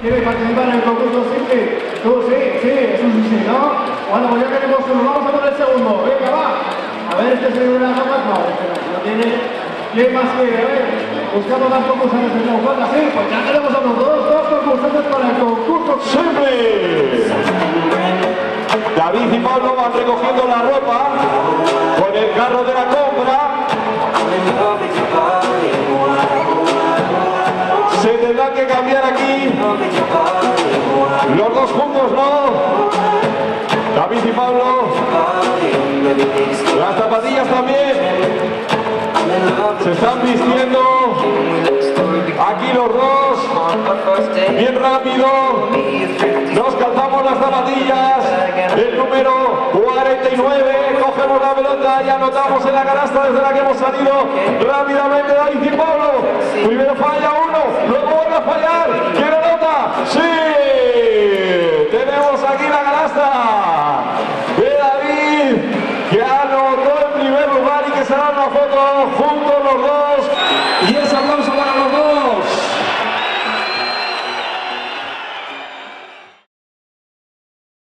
¿Quiere participar en el concurso? Sí, eso sí, ¿no? Bueno, pues ya tenemos uno, vamos a por el segundo. Venga, va. A ver, este señor una gama, no tiene. ¿Quién más quiere? A ver, buscamos más concursantes en la cuarta, sí, pues ya tenemos a los dos concursantes para el concurso simple. David y Pablo van recogiendo la ropa con el carro de la compra. Se tendrá que cambiar aquí. Los dos juntos no. David y Pablo. Las zapatillas también. Se están vistiendo. Aquí los dos. Bien rápido. Nos calzamos las zapatillas. El número 49. Cogemos la pelota y anotamos en la canasta desde la que hemos salido. Rápidamente David y Pablo. Primero falla uno. Luego vuelve a fallar. ¿Quién anota? ¡Sí! Tenemos aquí la canasta de David, que anotó en primer lugar y que se da una foto junto.